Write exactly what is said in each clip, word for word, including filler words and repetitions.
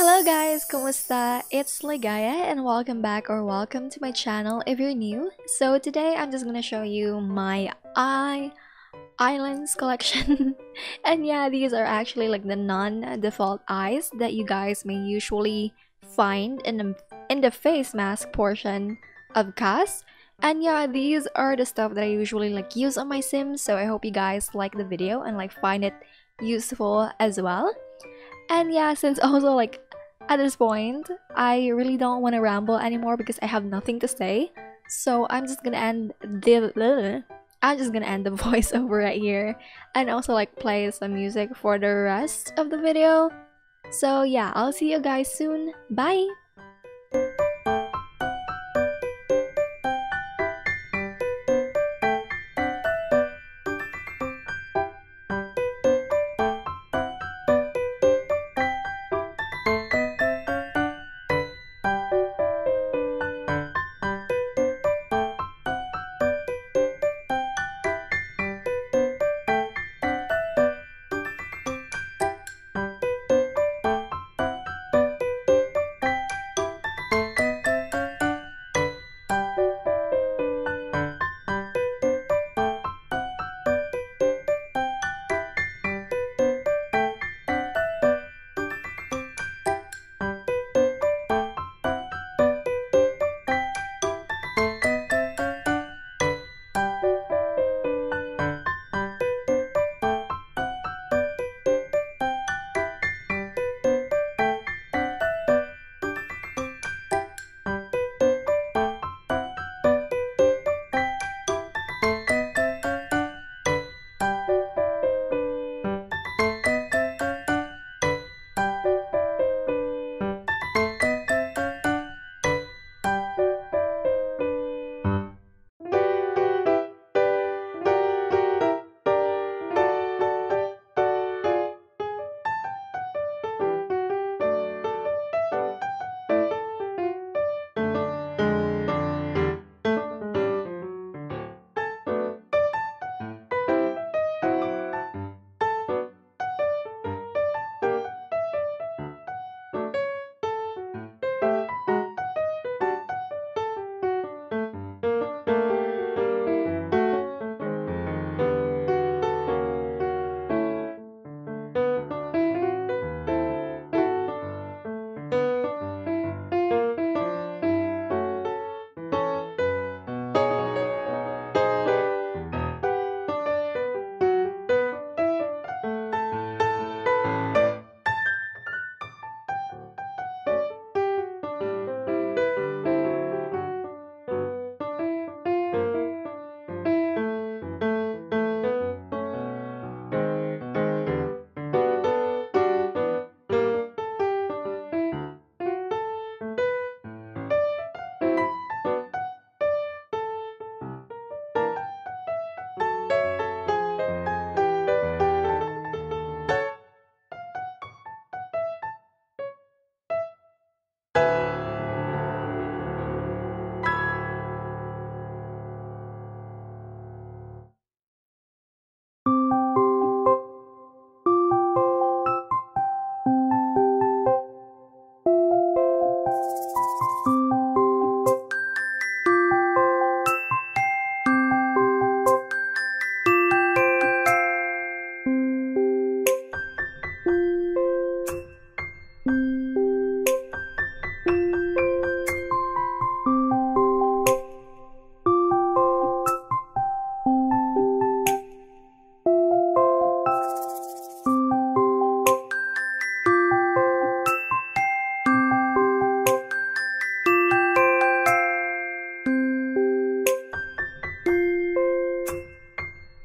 Hello guys, kumusta? It's Ligaya and welcome back or welcome to my channel if you're new. So today I'm just gonna show you my eye eyelens collection. And yeah, these are actually like the non-default eyes that you guys may usually find in the, in the face mask portion of C A S. And yeah, these are the stuff that I usually like use on my Sims, so I hope you guys like the video and like find it useful as well. And yeah, since also like at this point, I really don't want to ramble anymore because I have nothing to say. So I'm just gonna end the I'm just gonna end the voiceover right here and also like play some music for the rest of the video. So yeah, I'll see you guys soon. Bye!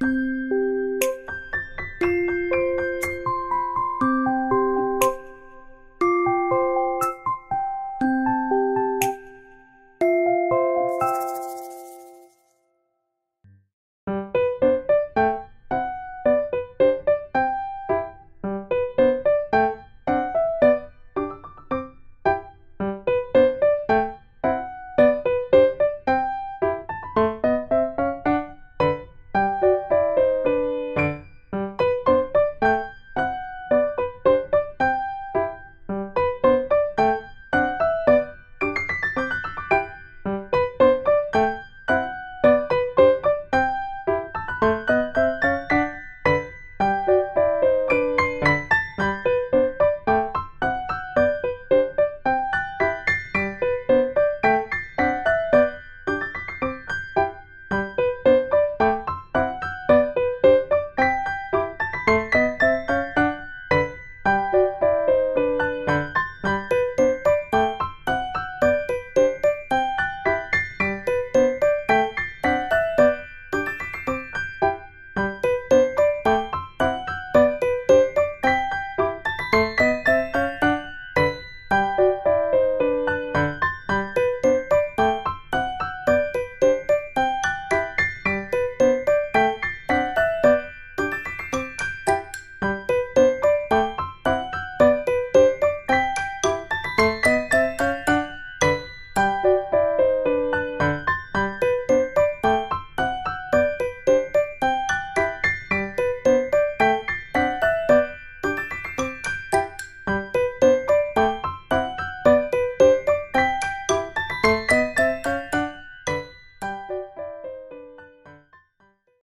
Thank you.